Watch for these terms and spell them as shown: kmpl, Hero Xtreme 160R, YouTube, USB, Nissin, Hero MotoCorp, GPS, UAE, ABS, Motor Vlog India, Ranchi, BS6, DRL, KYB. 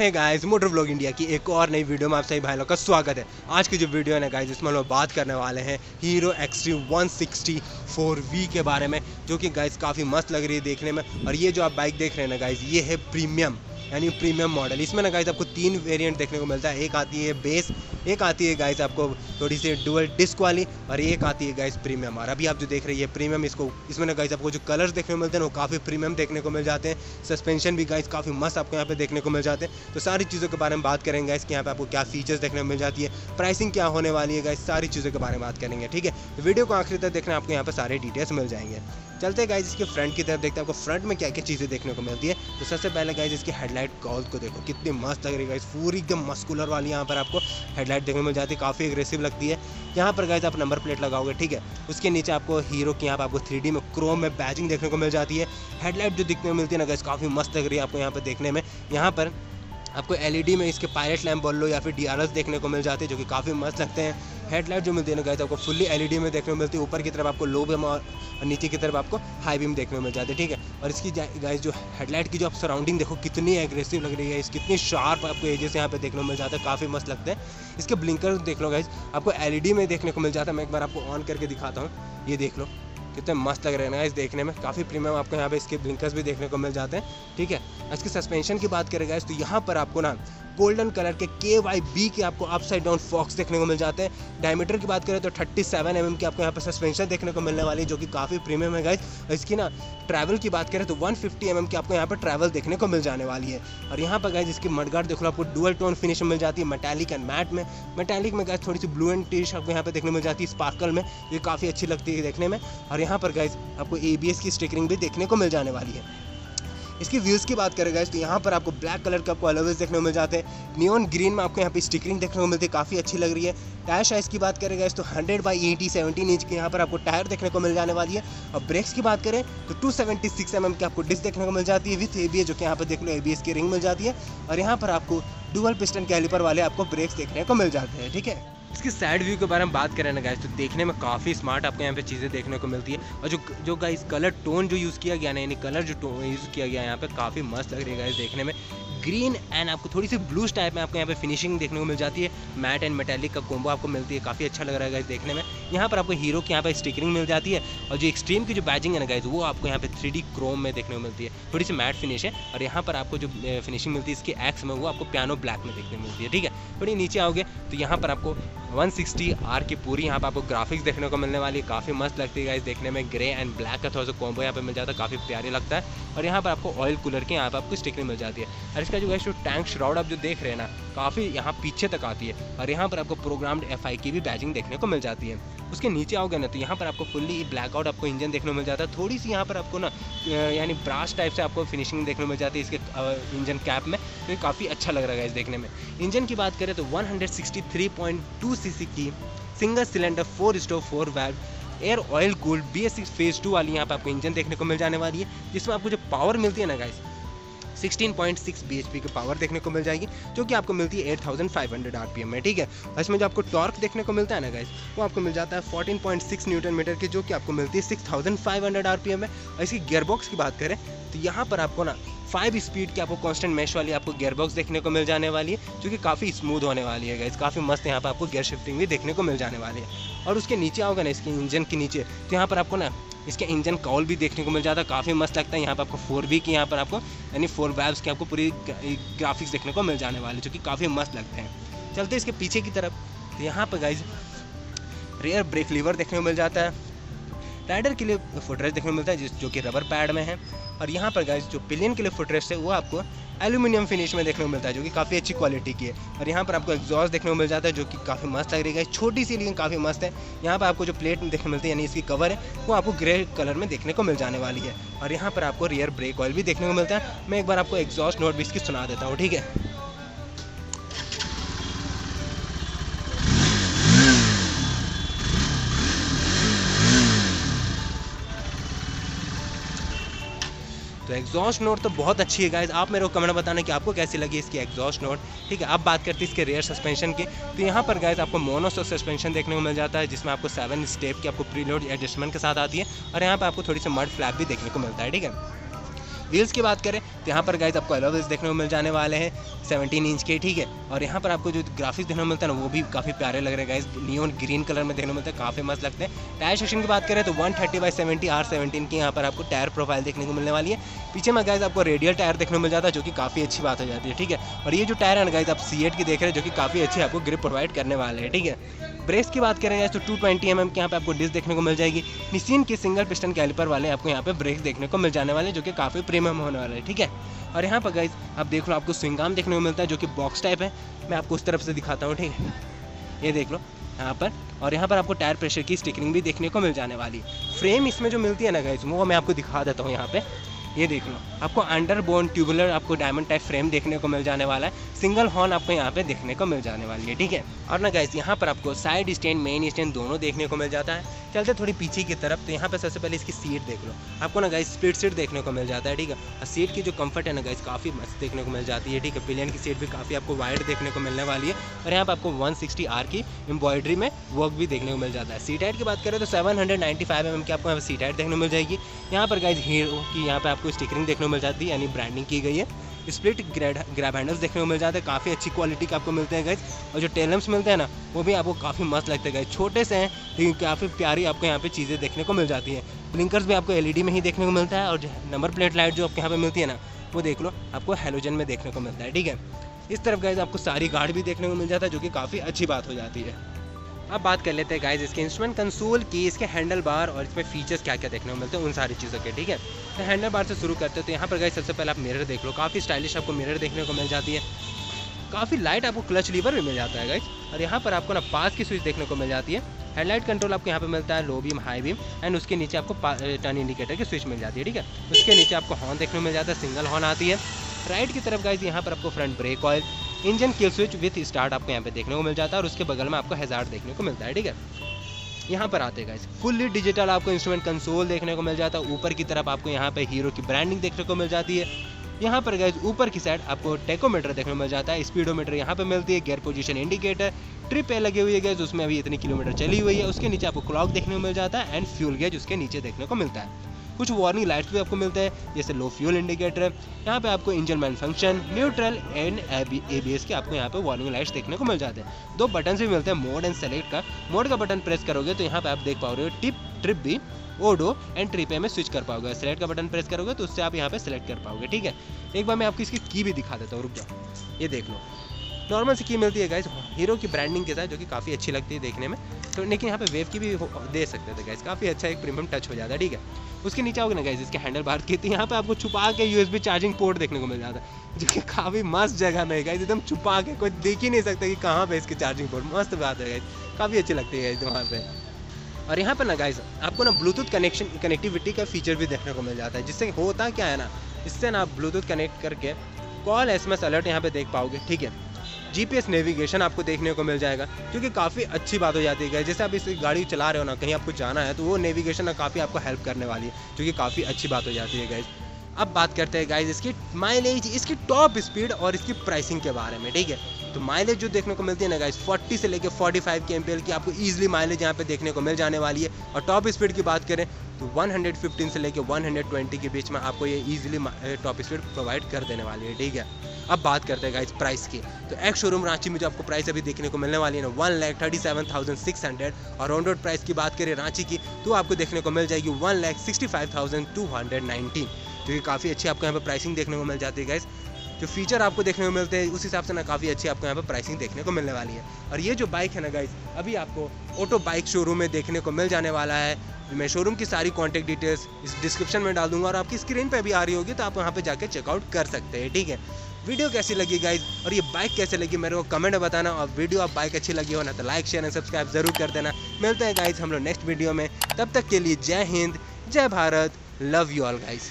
है guys motor vlog India की एक और नई वीडियो में आप सभी भाई लोग का स्वागत है। आज की जो वीडियो है ना गाइस, इसमें हम लोग बात करने वाले हैं हीरो एक्सट्रीम 160 4V के बारे में, जो कि गाइस काफ़ी मस्त लग रही है देखने में। और ये जो आप बाइक देख रहे हैं ना गाइस, ये है प्रीमियम, यानी प्रीमियम मॉडल। इसमें ना गाइस आपको तीन वेरिएंट देखने को मिलता है। एक आती है बेस, एक आती है गाइस आपको थोड़ी सी डुअल डिस्क वाली, और एक आती है गाइस प्रीमियम। और अभी आप जो देख रही है प्रीमियम, इसको इसमें ना गाइस आपको जो कलर्स देखने को मिलते हैं वो काफ़ी प्रीमियम देखने को मिल जाते हैं। सस्पेंशन भी गाइस काफ़ी मस्त आपको यहाँ पे देखने को मिल जाते हैं। तो सारी चीज़ों के बारे में बात करेंगे गाइस कि यहाँ पे आपको क्या फीचर्स देखने को मिल जाती है, प्राइसिंग क्या होने वाली है गाइस, सारी चीज़ों के बारे में बात करेंगे। ठीक है, वीडियो को आखिर तक देखना, आपको यहाँ पर सारे डिटेल्स मिल जाएंगे। चलते गाइस इसके फ्रंट की तरफ, देखते हैं आपको फ्रंट में क्या क्या चीज़ें देखने को मिलती है। तो सबसे पहले गाइस इसकी हेडलाइट गॉल को देखो, कितनी मस्त लग रही है गाइस, पूरी एकदम मस्कुलर वाली यहाँ पर आपको हेडलाइट देखने को मिल जाती है, काफ़ी एग्रेसिव लगती है। यहाँ पर गाइस आप नंबर प्लेट लगाओगे, ठीक है, उसके नीचे आपको हीरो की यहाँ पर आपको 3D में क्रोम में बैजिंग देखने को मिल जाती है। हेडलाइट जो दिखने को मिलती है ना गाइस, काफ़ी मस्त लग रही है आपको यहाँ पर देखने में। यहाँ पर आपको LED में इसके पायलट लैम्प बोल लो या फिर DRLs देखने को मिल जाते हैं, जो कि काफ़ी मस्त लगते हैं। हेडलाइट जो मिलती है ना गाइस आपको फुल्ली LED में देखने को मिलती है। ऊपर की तरफ आपको लो बीम और नीचे की तरफ आपको हाई बीम देखने को मिल जाती है। ठीक है, और इसकी गाइस जो हेडलाइट की जो आप सराउंडिंग देखो, कितनी एग्रेसिव लग रही है, इसकी कितनी शार्प आपको एजेस यहाँ पे देखने को मिल जाता है, काफ़ी मस्त लगते हैं। इसके ब्लिंकर देख लो गाइस, आपको LED में देखने को मिल जाता है। मैं एक बार आपको ऑन करके दिखाता हूँ, ये देख लो कितने मस्त लग रहे हैं गाइस देखने में, काफ़ी प्रीमियम आपको यहाँ पे इसके ब्लिंकर्स भी देखने को मिल जाते हैं। ठीक है, इसके सस्पेंशन की बात करें गाइस, तो यहाँ पर आपको ना गोल्डन कलर के KYB के आपको अपसाइड डाउन फॉक्स देखने को मिल जाते हैं। डायमीटर की बात करें तो 37 mm की आपको यहाँ पर सस्पेंशन देखने को मिलने वाली है, जो कि काफ़ी प्रीमियम है गाइस। इसकी ना ट्रैवल की बात करें तो 150 mm की आपको यहाँ पर ट्रैवल देखने को मिल जाने वाली है। और यहाँ पर गाइस इसकी मडगार्ड देखो, आपको डुअल टोन फिनिश मिल जाती है, मेटालिक एंड मैट में। मेटालिक में गाइस थोड़ी सी ब्लू एंड टिश आपको यहाँ पर देखने मिल जाती है, स्पार्कल में, ये काफ़ी अच्छी लगती है देखने में। और यहाँ पर गाइस आपको ABS की स्टिकरिंग भी देखने को मिल जाने वाली है। इसकी व्हील्स की बात करें गाइस, तो यहाँ पर आपको ब्लैक कलर का आपको अलॉयज देखने को मिल जाते हैं, नियॉन ग्रीन में आपको यहाँ पे स्टिकरिंग देखने को मिलती है, काफ़ी अच्छी लग रही है। टायर साइज़ की बात करें गाइस, तो 100/80 17 इंच के यहाँ पर आपको टायर देखने को मिल जाने वाली है। और ब्रेक्स की बात करें तो 276 mm की आपको डिस्क देखने को मिल जाती है विथ ABS, जो कि यहाँ पर देख लो ABS की रिंग मिल जाती है। और यहाँ पर आपको डुअल पिस्टन कैलिपर वाले आपको ब्रेक्स देखने को मिल जाते हैं। ठीक है, इसकी साइड व्यू के बारे में बात करें ना गाइस, तो देखने में काफ़ी स्मार्ट आपको यहाँ पे चीज़ें देखने को मिलती है। और जो गाइस कलर टोन जो यूज़ किया गया ना, यानी कलर जो यूज़ किया गया यहाँ पे, काफ़ी मस्त लग रही है गाइस देखने में। ग्रीन एंड आपको थोड़ी सी ब्लूज टाइप में आपको यहाँ पे फिनिशिंग देखने को मिल जाती है, मैट एंड मेटालिक का कॉम्बो आपको मिलती है, काफ़ी अच्छा लग रहा है गाइस देखने में। यहाँ पर आपको हीरो की यहाँ पे स्टिकरिंग मिल जाती है, और जो एक्सट्रीम की जो बैजिंग है ना गाइस, वो आपको यहाँ पे 3D क्रोम में देखने को मिलती है, थोड़ी सी मैट फिनिश है। और यहाँ पर आपको जो फिनिशिंग मिलती है इसके एक्स में, वो आपको पियानो ब्लैक में देखने को मिलती है। ठीक है, थोड़ी नीचे आओगे तो यहाँ पर आपको 160R की पूरी यहाँ पर आपको ग्राफिक्स देखने को मिलने वाली है, काफ़ी मस्त लगती है गाइस देखने में। ग्रे एंड ब्लैक का थोड़ा सा कॉम्बो यहाँ पे मिल जाता है, काफ़ी प्यारी लगता है। और यहाँ पर आपको ऑयल कूलर के यहाँ पर आपको स्टिकरिंग मिल जाती है। और इसका जो गाइस जो टैंक श्राउड आप जो देख रहे हैं ना, काफ़ी यहाँ पीछे तक आती है। और यहाँ पर आपको प्रोग्राम्ड FI की भी बैजिंग देखने को मिल जाती है। उसके नीचे आओगे ना तो यहाँ पर आपको फुल्ली ब्लैकआउट आपको इंजन देखने को मिल जाता है, थोड़ी सी यहाँ पर आपको ना यानी ब्रास टाइप से आपको फिनिशिंग देखने को मिल जाती है इसके इंजन कैप में, तो ये काफ़ी अच्छा लग रहा है गाइस देखने में। इंजन की बात करें तो 163.2 cc की single cylinder 4/4 valve air oil cooled BS6 phase 2 वाली यहाँ पर आपको इंजन देखने को मिल जाने वाली है, जिसमें आपको जो पावर मिलती है ना गाइस, 16.6 bhp की पावर देखने को मिल जाएगी, जो कि आपको मिलती है 8500 RPM में। ठीक है, इसमें जो आपको टॉर्क देखने को मिलता है ना गाइस, वो आपको मिल जाता है 14.6 Nm के, जो कि आपको मिलती है 6500 RPM में। और इसकी गियरबॉक्स की बात करें तो यहाँ पर आपको ना 5 स्पीड की आपको कांस्टेंट मैश वाली आपको गियरबॉक्स देखने को मिल जाने वाली है, जो कि काफ़ी स्मूथ होने वाली है गाइस, काफ़ी मस्त यहाँ पर आपको गियर शिफ्टिंग भी देखने को मिल जाने वाली है। और उसके नीचे आओगे ना इसके इंजन के नीचे, तो यहाँ पर आपको ना इसके इंजन कॉल भी देखने को मिल जाता है, काफ़ी मस्त लगता है। यहाँ पर आपको 4V की यहाँ पर आपको यानी 4 valves की आपको पूरी ग्राफिक्स देखने को मिल जाने वाले, जो कि काफ़ी मस्त लगते हैं। चलते इसके पीछे की तरफ, तो यहाँ पर गाइस रेयर ब्रेक लीवर देखने को मिल जाता है, राइडर के लिए फुटरेस्ट देखने को मिलता है जो कि रबर पैड में है। और यहाँ पर गाइस जो पिलियन के लिए फुटरेस्ट है वो आपको एल्यूमिनियम फिनिश में देखने को मिलता है जो कि काफ़ी अच्छी क्वालिटी की है। और यहाँ पर आपको एग्जॉस्ट देखने को मिल जाता है जो कि काफ़ी मस्त लग रही है, छोटी सी लेकिन काफ़ी मस्त है। यहाँ पर आपको जो प्लेट देखने को मिलती है यानी इसकी कवर है वो आपको ग्रे कलर में देखने को मिल जाने वाली है। और यहाँ पर आपको रियर ब्रेक ऑयल भी देखने को मिलता है। मैं एक बार आपको एग्जॉस्ट नोट भी इसकी सुना देता हूँ, ठीक है। तो एग्जॉस्ट नोट तो बहुत अच्छी है गाइज। आप मेरे को कमेंट बताना कि आपको कैसी लगी इसकी एग्जॉस्ट नोट, ठीक है। अब बात करते हैं इसके रेयर सस्पेंशन की। तो यहाँ पर गाइज आपको मोनोशॉक सस्पेंशन देखने को मिल जाता है जिसमें आपको 7 स्टेप की आपको प्रीलोड एडजस्टमेंट के साथ आती है। और यहाँ पर आपको थोड़ी सी मड फ्लैप भी देखने को मिलता है, ठीक है। व्हील्स की बात करें तो यहाँ पर गाइज आपको अलॉय व्हील्स देखने को मिल जाने वाले हैं 17 इंच के, ठीक है। और यहाँ पर आपको जो ग्राफिक्स देखने को मिलता है ना वो भी काफ़ी प्यारे लग रहे हैं गाइज, नियॉन ग्रीन कलर में देखने को मिलता है, काफ़ी मस्त लगते हैं। टायर सेक्शन की बात करें तो 130/70 R17 की यहाँ पर आपको टायर प्रोफाइल देखने को मिलने वाली है। पीछे में गाइज आपको रेडियल टायर देखने को मिल जाता है जो कि काफ़ी अच्छी बात हो जाती है, ठीक है। और ये जो टायर है गाइज आप C8 की देख रहे हैं जो कि काफ़ी अच्छी आपको ग्रिप प्रोवाइड करने वाले हैं, ठीक है। ब्रेस की बात करें गाइज तो 220 mm के यहाँ पे आपको डिस्क देखने को मिल जाएगी। निसिन के सिंगल पिस्टन कैलिपर वाले आपको यहाँ पे ब्रेक देखने को मिल जाने वाले हैं जो कि काफ़ी प्रीमियम होने वाले हैं, ठीक है। और यहाँ पर गाइज आप देख लो आपको स्विंग आर्म देखने को मिलता है जो कि बॉक्स टाइप है। मैं आपको उस तरफ से दिखाता हूँ, ठीक है, ये देख लो यहाँ पर। और यहाँ पर आपको टायर प्रेशर की स्टिकरिंग भी देखने को मिल जाने वाली है। फ्रेम इसमें जो मिलती है ना गाइज वो मैं आपको दिखा देता हूँ। यहाँ पर ये देख लो आपको अंडरबोन ट्यूबुलर आपको डायमंड टाइप फ्रेम देखने को मिल जाने वाला है। सिंगल हॉर्न आपको यहाँ पे देखने को मिल जाने वाली है, ठीक है। और ना गाइस यहाँ पर आपको साइड स्टैंड मेन स्टैंड दोनों देखने को मिल जाता है। चलते थोड़ी पीछे की तरफ तो यहाँ पे सबसे पहले इसकी सीट देख लो, आपको ना गाइस स्प्लिट सीट देखने को मिल जाता है, ठीक है। और सीट की जो कम्फर्ट है ना गाइस काफ़ी मस्त देखने को मिल जाती है, ठीक है। पिलियन की सीट भी काफ़ी आपको वाइड देखने को मिलने वाली है। और यहाँ पर आपको 160R की एम्ब्रॉयडरी में वर्क भी देखने को मिल जाता है। सीट हाइट की बात करें तो 795 mm की आपको सीट हाइट देखने को मिल जाएगी। यहाँ पर गाइस हीरो की यहाँ पर आपको स्टिकरिंग देखने को मिल जाती है यानी ब्रांडिंग की गई है। स्प्लिट ग्रैब हैंडल्स देखने को मिल जाते हैं, काफ़ी अच्छी क्वालिटी के आपको मिलते हैं गाइज। और जो टेल लैम्प्स मिलते हैं ना वो भी आपको काफ़ी मस्त लगते हैं गाइज, छोटे से हैं लेकिन काफ़ी प्यारी आपको यहाँ पे चीज़ें देखने को मिल जाती है। ब्लिंकर्स भी आपको एलईडी में ही देखने को मिलता है। और नंबर प्लेट लाइट जो आपको यहाँ पर मिलती है ना वो देख लो आपको हैलोजन में देखने को मिलता है, ठीक है। इस तरफ गाइज आपको सारी गार्ड भी देखने को मिल जाता है जो कि काफ़ी अच्छी बात हो जाती है। अब बात कर लेते हैं गाइज इसके इंस्ट्रूमेंट कंसोल की, इसके हैंडल बार और इसमें फीचर्स क्या क्या देखने को मिलते हैं उन सारी चीज़ों के, ठीक है। तो हैंडल बार से शुरू करते हैं। तो यहाँ पर गाइज सबसे पहले आप मिरर देख लो, काफ़ी स्टाइलिश आपको मिरर देखने को मिल जाती है। काफ़ी लाइट आपको क्लच लीवर भी मिल जाता है गाइज। और यहाँ पर आपको ना पास की स्विच देखने को मिल जाती है। हेडलाइट कंट्रोल आपको यहाँ पे मिलता है, low beam high beam and उसके नीचे आपको टर्न इंडिकेटर की स्विच मिल जाती है, ठीक है। उसके नीचे आपको हॉर्न देखने को मिल जाता है, सिंगल हॉर्न आती है। राइट की तरफ गाइज यहाँ पर आपको front brake oil, engine kill switch with start आपको यहाँ पे देखने को मिल जाता है। और उसके बगल में आपको हैजार्ड देखने को मिलता है, ठीक है। यहाँ पर आते हैं गाइस फुल्ली डिजिटल आपको इंस्ट्रूमेंट कंसोल देखने को मिल जाता है। ऊपर की तरफ आपको यहाँ पे हीरो की ब्रांडिंग देखने को मिल जाती है। यहाँ पर गाइस ऊपर की साइड आपको टेकोमीटर देखने को मिल जाता है, स्पीडोमीटर यहाँ पे मिलती है, gear position indicator, trip A लगी हुई है गैस उसमें अभी इतनी किलोमीटर चली हुई है। उसके नीचे आपको क्लॉक देखने को मिल जाता है एंड फ्यूल गेज उसके नीचे देखने को मिलता है। कुछ वार्निंग लाइट्स भी आपको मिलते हैं जैसे लो फ्यूल इंडिकेटर है। यहाँ पे आपको engine main function, neutral and ABS के आपको यहाँ पे वार्निंग लाइट्स देखने को मिल जाते हैं। 2 बटन भी मिलते हैं, मोड एंड सेलेक्ट का। मोड का बटन प्रेस करोगे तो यहाँ पे आप देख पाओगे tip, trip B, odo and trip A में स्विच कर पाओगे। सेलेक्ट का बटन प्रेस करोगे तो उससे आप यहाँ पे सेलेक्ट कर पाओगे, ठीक है। एक बार मैं आपको इसकी की भी दिखा देता हूँ, रुक जाओ। ये देख लो नॉर्मल सी की मिलती है गाइस हीरो की ब्रांडिंग के साथ जो कि काफ़ी अच्छी लगती है देखने में। तो लेकिन यहाँ पे वेव की भी दे सकते थे गाइस, काफ़ी अच्छा एक प्रीमियम टच हो जाता है, ठीक है। उसके नीचे आओगे ना गाइस इसके हैंडल बार की तो यहाँ पे आपको छुपा के USB चार्जिंग पोर्ट देखने को मिल जाता है जो कि काफ़ी मस्त जगह में है गाइस, एकदम छुपा के कोई देख ही नहीं सकता कि कहाँ पर इसकी चार्जिंग पोर्ट। मस्त बात है गाइस, काफ़ी अच्छी लगती है वहाँ पर। और यहाँ पर ना गाइस आपको ना ब्लूटूथ कनेक्टिविटी का फीचर भी देखने को मिल जाता है जिससे होता क्या है ना, इससे ना आप ब्लूटूथ कनेक्ट करके कॉल SMS अलर्ट यहाँ पर देख पाओगे, ठीक है। GPS नेविगेशन आपको देखने को मिल जाएगा क्योंकि काफ़ी अच्छी बात हो जाती है। जैसे आप इस गाड़ी चला रहे हो ना कहीं आपको जाना है तो वो नेविगेशन काफ़ी आपको हेल्प करने वाली है जो कि काफ़ी अच्छी बात हो जाती है गाइज। अब बात करते हैं गाइज इसकी माइलेज, इसकी टॉप स्पीड और इसकी प्राइसिंग के बारे में, ठीक है। तो माइलेज जो देखने को मिलती है ना गाइज 40 से लेकर 45 kmpl की आपको ईजिली माइलेज यहाँ पे देखने को मिल जाने वाली है। और टॉप स्पीड की बात करें तो 115 से लेकर 120 के बीच में आपको ये ईजिली टॉप स्पीड प्रोवाइड कर देने वाली है, ठीक है। अब बात करते हैं गाइज प्राइस की। तो एक्स शोरूम रांची में जो आपको प्राइस अभी देखने को मिलने वाली है ना 1,37,600। और ऑन रोड प्राइस की बात करें रांची की तो आपको देखने को मिल जाएगी 1,65,219 जो कि काफ़ी अच्छी आपको यहाँ पर प्राइसिंग देखने को मिल जाती है गाइज। जो फीचर आपको देखने को मिलते हैं उस हिसाब से ना काफ़ी अच्छी आपको यहाँ पर प्राइसिंग देखने को मिलने वाली है। और ये जो बाइक है ना गाइज अभी आपको ऑटो बाइक शोरूम में देखने को मिल जाने वाला है मैं शोरूम की सारी कॉन्टैक्ट डिटेल्स इस डिस्क्रिप्शन में डाल दूंगा और आपकी स्क्रीन पे भी आ रही होगी, तो आप वहाँ पे जाके चेकआउट कर सकते हैं। ठीक है, वीडियो कैसी लगी गाइज और ये बाइक कैसे लगी मेरे को कमेंट में बताना, और वीडियो आप बाइक अच्छी लगी हो ना तो लाइक शेयर एंड सब्सक्राइब जरूर कर देना। मिलते हैं गाइज हम लोग नेक्स्ट वीडियो में, तब तक के लिए जय हिंद, जय Bharat, love you all guys.